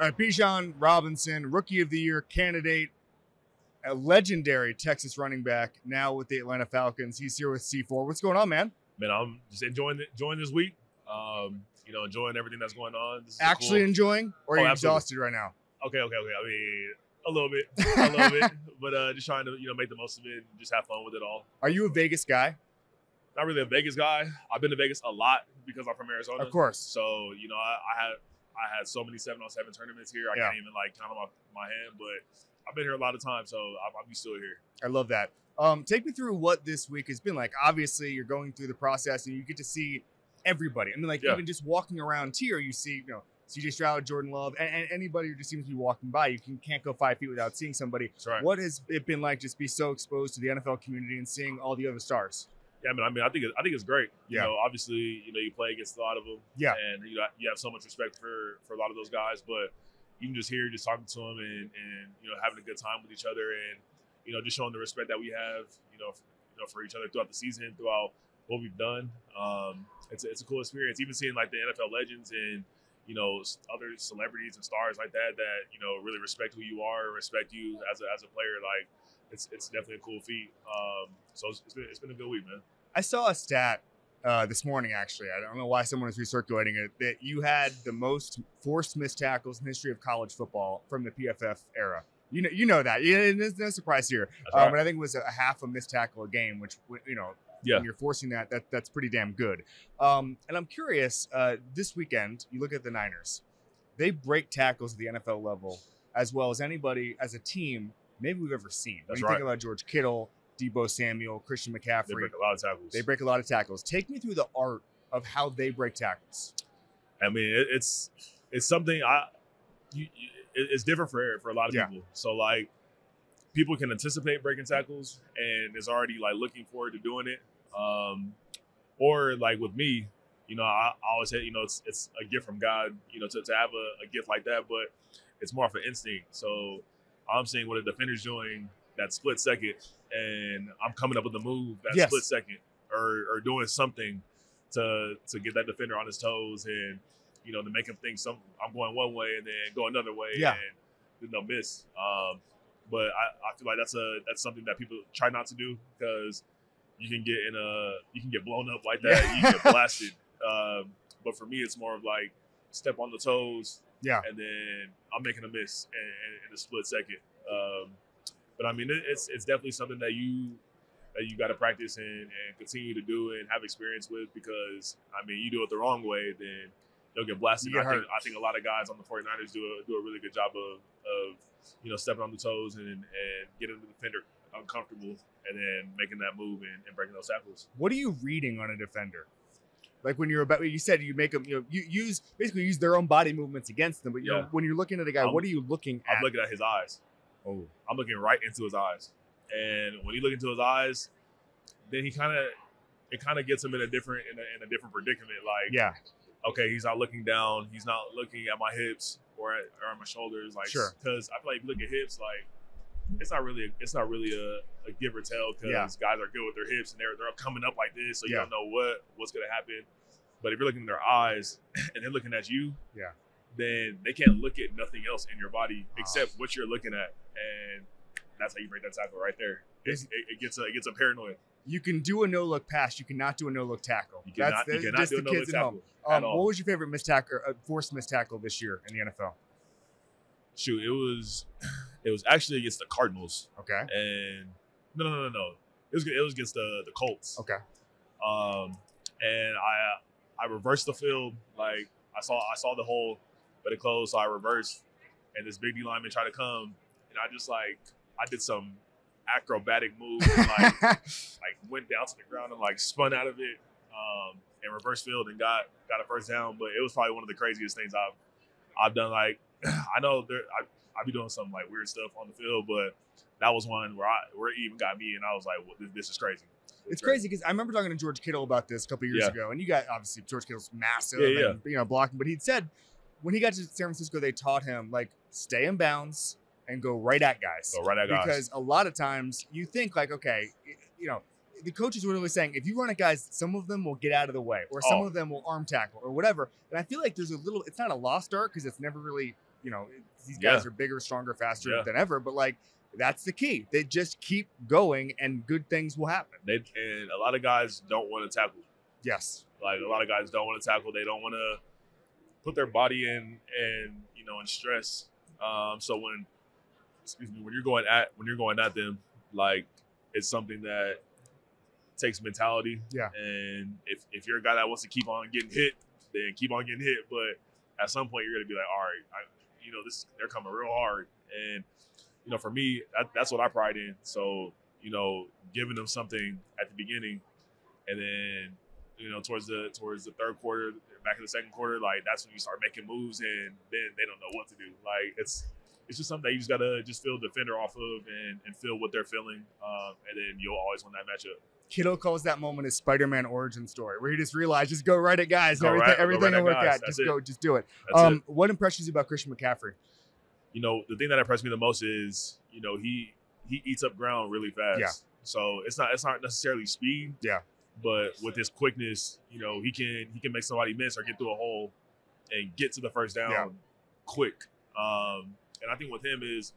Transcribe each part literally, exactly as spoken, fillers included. All right, Bijan Robinson, Rookie of the Year candidate, a legendary Texas running back, now with the Atlanta Falcons. He's here with C four. What's going on, man? Man, I'm just enjoying the, enjoying this week. Um, you know, enjoying everything that's going on. This is Actually cool. enjoying? Or are oh, you absolutely. exhausted right now? Okay, okay, okay. I mean, a little bit. A little bit. But uh, just trying to, you know, make the most of it and just have fun with it all. Are you a Vegas guy? Not really a Vegas guy. I've been to Vegas a lot because I'm from Arizona. Of course. So, you know, I, I had... I had so many seven on seven tournaments here. I yeah. can't even like count them off my hand, but I've been here a lot of times, so I'll, I'll be still here. I love that. Um, take me through what this week has been like. Obviously, you're going through the process, and you get to see everybody. I mean, like yeah. even just walking around here, you see, you know, C J Stroud, Jordan Love, and, and anybody who just seems to be walking by. You can, can't go five feet without seeing somebody. That's right. What has it been like just be so exposed to the N F L community and seeing all the other stars? Yeah, I mean, I mean, I think it, I think it's great. You yeah. know, obviously, you know, you play against a lot of them. Yeah. And you know, you have so much respect for for a lot of those guys, but you can just hear just talking to them and and you know having a good time with each other and you know just showing the respect that we have you know for, you know for each other throughout the season, throughout what we've done. Um, it's a, it's a cool experience. Even seeing like the N F L legends and you know other celebrities and stars like that that you know really respect who you are and respect you as a as a player, like. It's, it's definitely a cool feat. Um, so it's, it's, been, it's been a good week, man. I saw a stat uh, this morning, actually. I don't know why someone was recirculating it, that you had the most forced missed tackles in the history of college football from the P F F era. You know, you know that. It's no surprise here. Right. Um, but I think it was a half a missed tackle a game, which, you know, yeah. when you're forcing that, that, that's pretty damn good. Um, and I'm curious, uh, this weekend, you look at the Niners. They break tackles at the N F L level as well as anybody as a team maybe we've ever seen. That's when you right. think about George Kittle, Deebo Samuel, Christian McCaffrey. They break a lot of tackles. They break a lot of tackles. Take me through the art of how they break tackles. I mean, it, it's it's something I you, it, it's different for for a lot of yeah. people. So like people can anticipate breaking tackles and is already like looking forward to doing it. Um, or like with me, you know, I, I always say, you know, it's it's a gift from God, you know, to, to have a, a gift like that, but it's more of an instinct. So I'm seeing what a defender's doing that split second, and I'm coming up with a move that yes. split second, or, or doing something to to get that defender on his toes, and you know to make him think some I'm going one way and then go another way, yeah. and they'll miss. Um, but I, I feel like that's a that's something that people try not to do because you can get in a you can get blown up like that, yeah. you can get blasted. Um, but for me, it's more of like step on the toes. Yeah, and then I'm making a miss in, in a split second. Um, but I mean, it's it's definitely something that you that you got to practice and, and continue to do and have experience with because I mean, you do it the wrong way, then you'll get blasted. You get I think I think a lot of guys on the forty-niners do a do a really good job of of you know stepping on the toes and and getting the defender uncomfortable and then making that move and, and breaking those tackles. What are you reading on a defender? Like when you're about, you said you make them, you know, you use basically use their own body movements against them. But you yeah. know, when you're looking at a guy, I'm, what are you looking at? I'm looking at his eyes. Oh, I'm looking right into his eyes, and when you look into his eyes, then he kind of, it kind of gets him in a different, in a, in a different predicament. Like, yeah, okay, he's not looking down, he's not looking at my hips or at, or at my shoulders, like, sure, because I feel like if you look at hips, like, it's not really, it's not really a. a give or tell because yeah. guys are good with their hips and they're they're coming up like this, so you yeah. don't know what what's gonna happen. But if you're looking in their eyes and they're looking at you, yeah, then they can't look at nothing else in your body oh. except what you're looking at, and that's how you break that tackle right there. It, it, it gets a, it gets a paranoid. You can do a no look pass. You cannot do a no look tackle. You cannot, that's the, you cannot just do a no look tackle. Um, what was your favorite missed tackle, uh, forced missed tackle this year in the N F L? Shoot, it was it was actually against the Cardinals. Okay, and. No, no, no, no. It was it was against the the Colts. Okay. Um, and I I reversed the field. Like I saw I saw the hole, but it closed. So I reversed, and this big D lineman tried to come, and I just like I did some acrobatic move, and, like like went down to the ground and like spun out of it, um, and reversed field and got got a first down. But it was probably one of the craziest things I've I've done. Like I know there I I be doing some like weird stuff on the field, but. That was one where I where it even got me, and I was like, well, this is crazy. This it's crazy because I remember talking to George Kittle about this a couple of years yeah. ago, and you got obviously George Kittle's massive, yeah, yeah. and you know, blocking. But he'd said when he got to San Francisco, they taught him like stay in bounds and go right at guys. Go right at guys because a lot of times you think like, okay, you know, the coaches were really saying if you run at guys, some of them will get out of the way, or some oh. of them will arm tackle, or whatever. And I feel like there's a little, it's not a lost art because it's never really you know, these guys yeah. are bigger, stronger, faster yeah. than ever. But, like, that's the key. They just keep going, and good things will happen. They, and a lot of guys don't want to tackle. Yes. Like, a lot of guys don't want to tackle. They don't want to put their body in and, you know, in stress. Um, so when, excuse me, when you're going at, when you're going at them, like, it's something that takes mentality. Yeah. And if, if you're a guy that wants to keep on getting hit, then keep on getting hit. But at some point, you're going to be like, all right, I, you know, this, they're coming real hard. And, you know, for me, that, that's what I pride in. So, you know, giving them something at the beginning, and then, you know, towards the towards the third quarter, back in the second quarter, like, that's when you start making moves, and then they don't know what to do. Like, it's it's just something that you just gotta just feel the defender off of, and, and feel what they're feeling, um, and then you'll always win that matchup. Kittle calls that moment his Spider-Man origin story, where he just realized, just go right at guys, and everything, right, everything will work out. Just it. go, just do it. Um, it. What impresses you about Christian McCaffrey? You know, the thing that impressed me the most is, you know, he he eats up ground really fast. Yeah. So it's not it's not necessarily speed. Yeah. But with his quickness, you know, he can he can make somebody miss or get through a hole and get to the first down yeah. quick. Um, and I think with him is,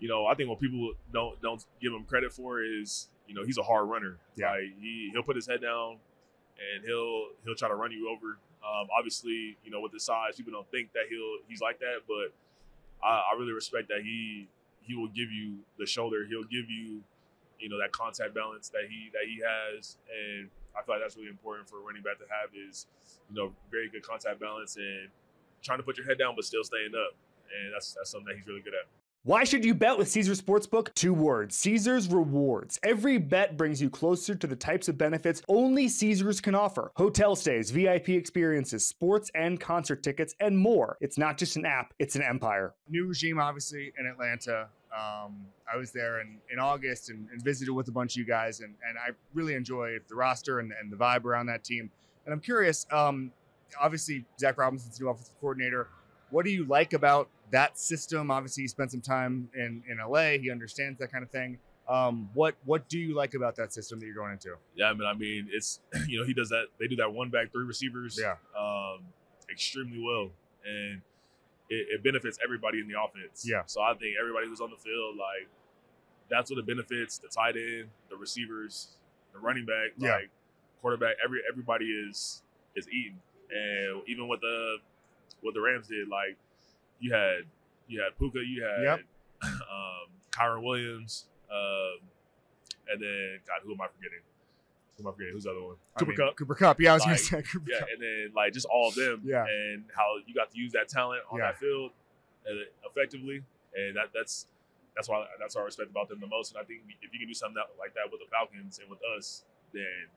you know, I think what people don't don't give him credit for is, you know, he's a hard runner. Yeah. Like, he he'll put his head down and he'll he'll try to run you over. Um, obviously, you know, with his size, people don't think that he'll he's like that, but I, I really respect that he he will give you the shoulder. He'll give you, you know, that contact balance that he that he has, and I feel like that's really important for a running back to have, is, you know, very good contact balance and trying to put your head down but still staying up, and that's that's something that he's really good at. Why should you bet with Caesars Sportsbook? Two words: Caesars Rewards. Every bet brings you closer to the types of benefits only Caesars can offer: hotel stays, V I P experiences, sports and concert tickets, and more. It's not just an app; it's an empire. New regime, obviously, in Atlanta. Um, I was there in, in August and, and visited with a bunch of you guys, and, and I really enjoyed the roster and, and the vibe around that team. And I'm curious, um, obviously, Zach Robinson's new offensive coordinator. What do you like about that system? Obviously, he spent some time in, in L A. He understands that kind of thing. Um, what what do you like about that system that you're going into? Yeah, I mean, I mean, it's, you know, he does that. They do that one back, three receivers yeah. um, extremely well. And it, it benefits everybody in the offense. Yeah. So I think everybody who's on the field, like, that's what it benefits: the tight end, the receivers, the running back, yeah. like quarterback. Every everybody is is eating. And even with the what the Rams did, like, you had you had Puka, you had yep. um, Kyren Williams, um, and then God, who am I forgetting? Who am I forgetting? Who's the other one? Cooper I mean, Kupp. Cooper Kupp. Yeah, I was like, gonna say Cooper yeah, Kupp. And then like just all of them, yeah. and how you got to use that talent on yeah. that field effectively, and that that's that's why that's what I respect about them the most. And I think if you can do something that, like that with the Falcons and with us, then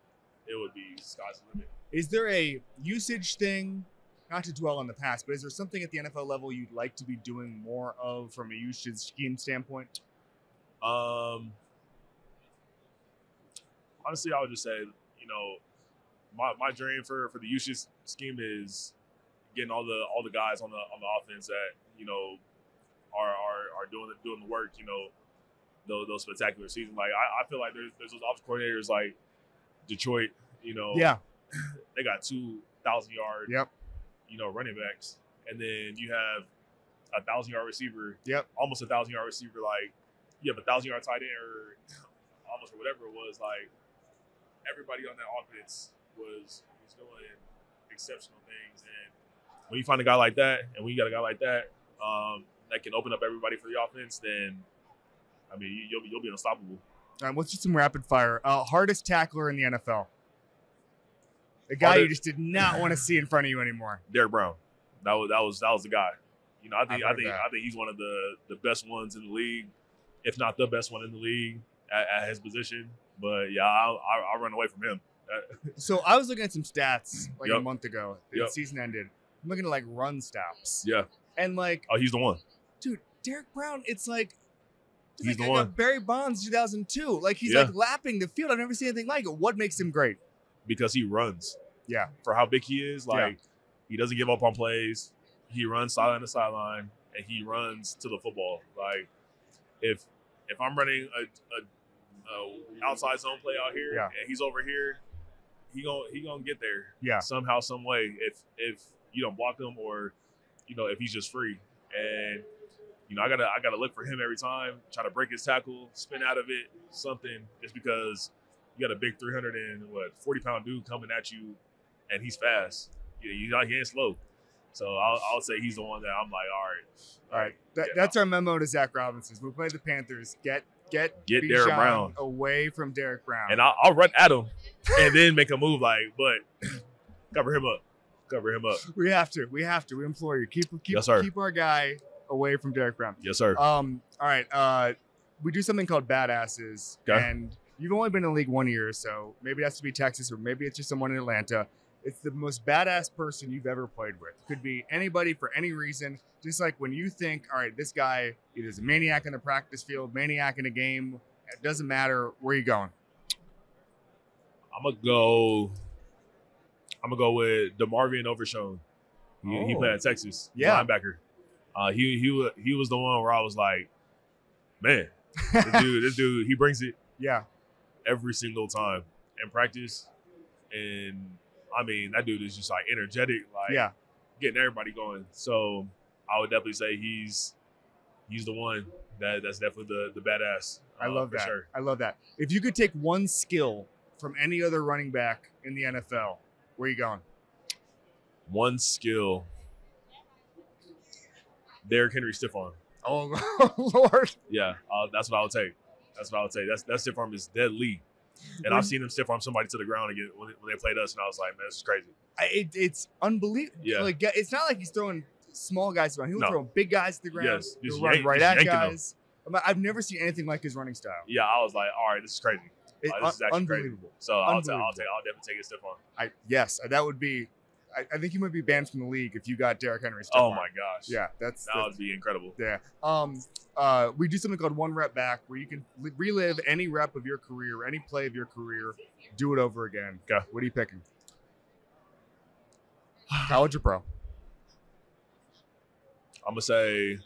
it would be sky's the limit. Is there a usage thing? Not to dwell on the past, but is there something at the N F L level you'd like to be doing more of from a usage scheme standpoint? Um, honestly, I would just say, you know, my, my dream for, for the usage scheme is getting all the all the guys on the on the offense that, you know, are are, are doing the, doing the work. You know, those, those spectacular seasons. Like I, I feel like there's there's those offensive coordinators like Detroit. You know, yeah, they got two thousand yard. Yep. You know, running backs, and then you have a thousand yard receiver. Yep, almost a thousand yard receiver. Like you have a thousand yard tight end, or almost or whatever it was. Like everybody on that offense was was doing exceptional things. And when you find a guy like that, and when you got a guy like that um, that can open up everybody for the offense, then I mean, you, you'll be you'll be unstoppable. All right, let's do some rapid fire. Uh, hardest tackler in the N F L. The guy oh, you just did not want to see in front of you anymore. Derrick Brown, that was that was that was the guy. You know, I think I think I think he's one of the the best ones in the league, if not the best one in the league at, at his position. But yeah, I I, I run away from him. So I was looking at some stats like yep. a month ago. The yep. season ended. I'm looking at like run stops. Yeah. And like, oh, he's the one, dude. Derrick Brown. It's like. He's like the one. Barry Bonds, two thousand two. Like he's yeah. like lapping the field. I've never seen anything like it. What makes him great? Because he runs. Yeah. For how big he is, like, yeah. he doesn't give up on plays. He runs sideline to sideline, and he runs to the football. Like, if if I'm running a, a, a outside zone play out here yeah. and he's over here, he gon' he gonna get there yeah. somehow, some way, if, if you don't block him or, you know, if he's just free. And you know, I gotta I gotta look for him every time, try to break his tackle, spin out of it, something. Just because you got a big three hundred and what forty pound dude coming at you, and he's fast. You, you know, he ain't slow. So I'll, I'll say he's the one that I'm like, all right, all right. That, that's out. Our memo to Zach Robinson. We'll play the Panthers. Get get get Derrick Brown away from Derrick Brown, and I'll, I'll run at him, and then make a move. Like, but cover him up, cover him up. We have to, we have to. We implore you, keep keep yes, keep our guy away from Derrick Brown. Yes, sir. Um, all right. Uh, we do something called badasses, okay. And you've only been in the league one year, so maybe it has to be Texas, or maybe it's just someone in Atlanta. It's the most badass person you've ever played with. Could be anybody for any reason. Just like when you think, all right, this guy either is a maniac in the practice field, maniac in a game. It doesn't matter. Where are you going? I'm gonna go. I'm gonna go with DeMarvin Overshown. He, oh. he played at Texas. Yeah, linebacker. Uh, he he he was the one where I was like, man, this dude, this dude, he brings it. Yeah, every single time in practice. And I mean, that dude is just like energetic, like yeah. getting everybody going. So I would definitely say he's he's the one that that's definitely the the badass. Uh, I love that. Sure. I love that. If you could take one skill from any other running back in the N F L, where are you going? One skill. Derrick Henry stiff arm. Oh Lord. Yeah, uh, that's what I would take. That's what I would say. That's that stiff arm is deadly. And I've seen them stiff arm somebody to the ground again when they played us, and I was like, man, this is crazy. I, it, it's unbelievable. Yeah. Like, it's not like he's throwing small guys around. He was no. throwing big guys to the ground. Yes. He'll yank, run right at guys. Them. I've never seen anything like his running style. Yeah, I was like, all right, this is crazy. It, uh, this is actually unbelievable. Crazy. So unbelievable. I'll, I'll, take, I'll definitely take his stiff arm. I, yes, that would be I, I think you might be banned from the league if you got Derrick Henry's stiff arm. Oh, my gosh. Yeah, that's that that's, would be incredible. Yeah. Um, uh, we do something called one rep back, where you can relive any rep of your career, any play of your career, do it over again. Okay. What are you picking? College or pro? I'm going to say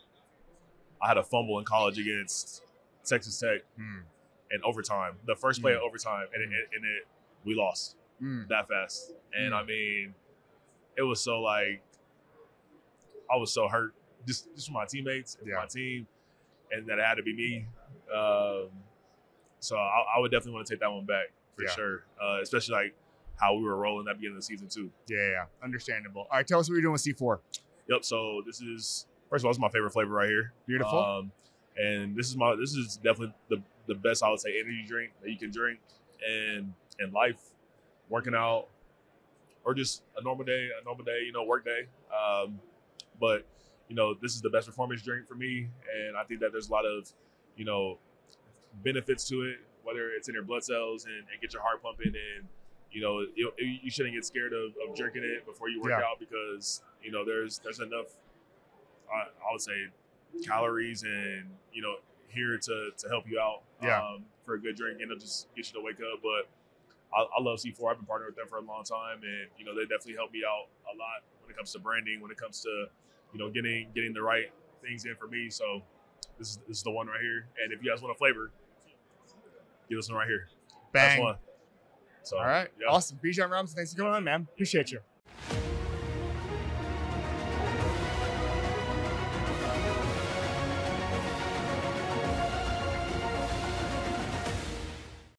I had a fumble in college against Texas Tech mm. in overtime, the first play mm. of overtime, and, it, and it, we lost mm. that fast. And, mm. I mean – it was so like, I was so hurt just, just for my teammates and yeah. my team, and that it had to be me. Um, so I, I would definitely want to take that one back for yeah. sure, uh, especially like how we were rolling at the beginning of the season too. Yeah, yeah, understandable. All right, tell us what you're doing with C four. Yep. So this is first of all, this is my favorite flavor right here. Beautiful. Um, and this is my this is definitely the the best I would say energy drink that you can drink, and in life, working out. Or just a normal day, a normal day, you know, work day. Um, but, you know, this is the best performance drink for me. And I think that there's a lot of, you know, benefits to it, whether it's in your blood cells and, and get your heart pumping. And, you know, you, you shouldn't get scared of, of drinking it before you work yeah. out because, you know, there's there's enough, I, I would say, calories and, you know, here to, to help you out yeah. um, for a good drink. And it'll just get you to wake up. But I love C four. I've been partnered with them for a long time, and you know they definitely helped me out a lot when it comes to branding, when it comes to you know getting getting the right things in for me. So this is, this is the one right here. And if you guys want a flavor, get this one right here. Bang. That's one. So, all right. Yeah. Awesome. Bijan Robinson, thanks for coming on, man. Appreciate you.